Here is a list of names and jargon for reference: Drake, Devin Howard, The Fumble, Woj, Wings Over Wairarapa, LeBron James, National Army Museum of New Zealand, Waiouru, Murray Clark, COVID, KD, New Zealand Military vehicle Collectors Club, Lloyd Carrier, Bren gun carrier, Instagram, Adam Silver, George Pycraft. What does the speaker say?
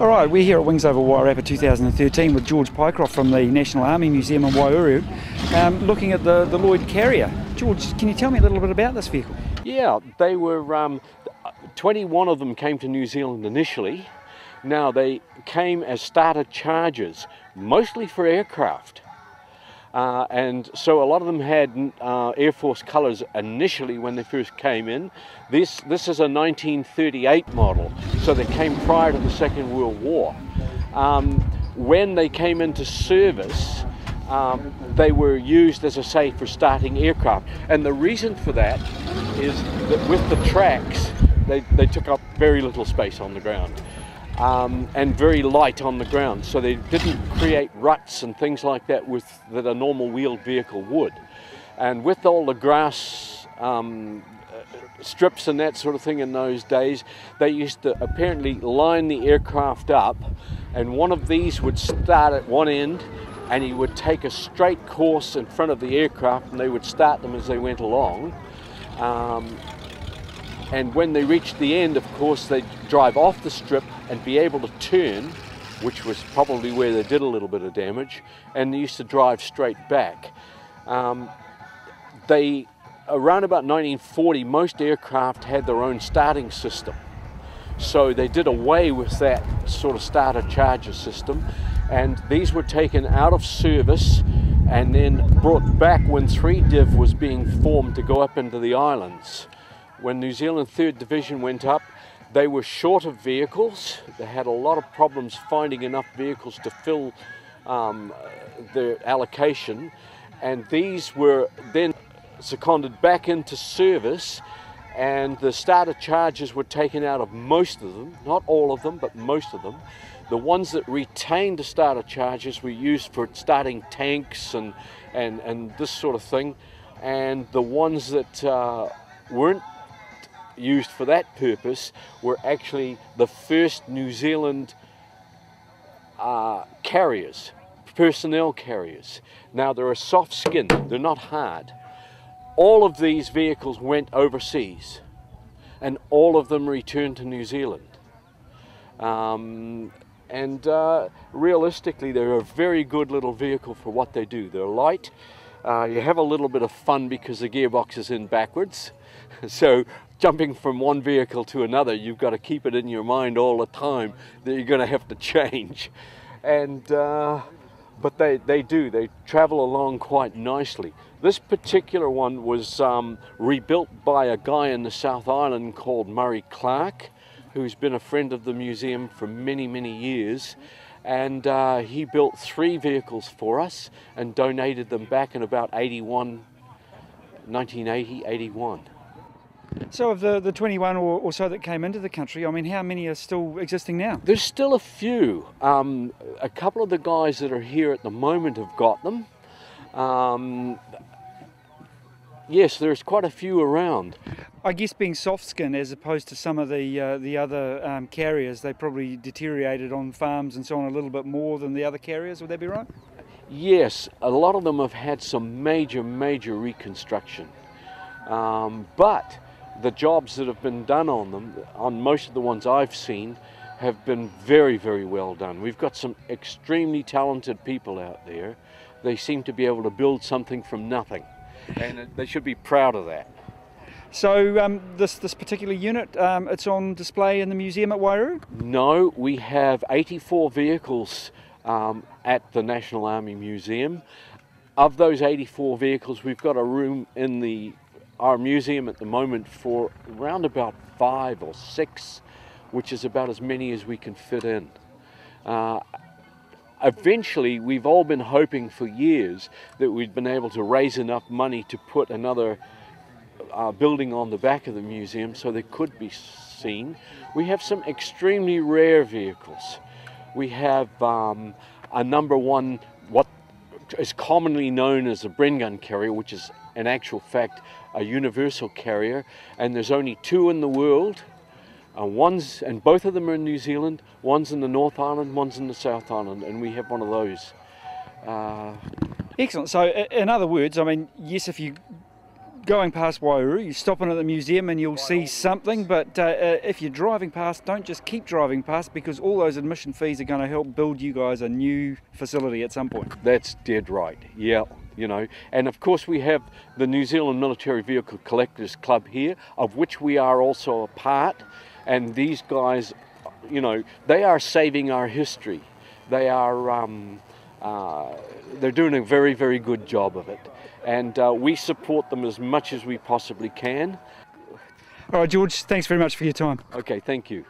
Alright, we're here at Wings Over Wairarapa 2013 with George Pycraft from the National Army Museum in Waiouru, looking at the Lloyd Carrier. George, can you tell me a little bit about this vehicle? Yeah, they were, 21 of them came to New Zealand initially. Now they came as starter chargers, mostly for aircraft. And so a lot of them had Air Force colours initially when they first came in. This is a 1938 model, so they came prior to the Second World War. When they came into service, they were used, as I say, for starting aircraft. And the reason for that is that with the tracks, they took up very little space on the ground. And very light on the ground, so they didn't create ruts and things like that that a normal wheeled vehicle would. And with all the grass strips and that sort of thing in those days, they used to apparently line the aircraft up, and one of these would start at one end and he would take a straight course in front of the aircraft, and they would start them as they went along. And when they reached the end, of course, they'd drive off the strip and be able to turn, which was probably where they did a little bit of damage, and they used to drive straight back. Around about 1940, most aircraft had their own starting system. So they did away with that sort of starter charger system, and these were taken out of service and then brought back when 3Div was being formed to go up into the islands. When New Zealand 3rd Division went up, they were short of vehicles. They had a lot of problems finding enough vehicles to fill their allocation. And these were then seconded back into service, and the starter chargers were taken out of most of them, not all of them, but most of them. The ones that retained the starter chargers were used for starting tanks and this sort of thing. And the ones that weren't used for that purpose were actually the first New Zealand carriers, personnel carriers. Now they're a soft skin, they're not hard. All of these vehicles went overseas and all of them returned to New Zealand. Realistically, they're a very good little vehicle for what they do. They're light. You have a little bit of fun because the gearbox is in backwards, so jumping from one vehicle to another, you've got to keep it in your mind all the time that you're going to have to change. And but they travel along quite nicely. This particular one was rebuilt by a guy in the South Island called Murray Clark, who's been a friend of the museum for many years. And he built 3 vehicles for us and donated them back in about 1980, 81. So of the 21 or so that came into the country, I mean, how many are still existing now? There's still a few. A couple of the guys that are here at the moment have got them. Yes, there's quite a few around. I guess being soft-skinned as opposed to some of the other carriers, they probably deteriorated on farms and so on a little bit more than the other carriers, would that be right? Yes, a lot of them have had some major reconstruction. But the jobs that have been done on them, on most of the ones I've seen, have been very well done. We've got some extremely talented people out there. They seem to be able to build something from nothing, and they should be proud of that. So this particular unit, it's on display in the museum at Waiouru? No, we have 84 vehicles at the National Army Museum. Of those 84 vehicles, we've got a room in our museum at the moment for around about 5 or 6, which is about as many as we can fit in. Eventually, we've all been hoping for years that we'd been able to raise enough money to put another building on the back of the museum so they could be seen. We have some extremely rare vehicles. We have a number 1, what is commonly known as a Bren gun carrier, which is in actual fact a universal carrier, and there's only 2 in the world. And both of them are in New Zealand. One's in the North Island, one's in the South Island, and we have one of those. Excellent. So in other words, I mean, yes, if you going past Waiouru, you stop in at the museum and you'll see something, but if you're driving past, don't just keep driving past, because all those admission fees are going to help build you guys a new facility at some point. That's dead right, yeah. You know, and of course we have the New Zealand Military Vehicle Collectors Club here, of which we are also a part, and these guys, you know, they are saving our history. They are they're doing a very, very good job of it, and we support them as much as we possibly can. All right, George, thanks very much for your time. Okay, thank you.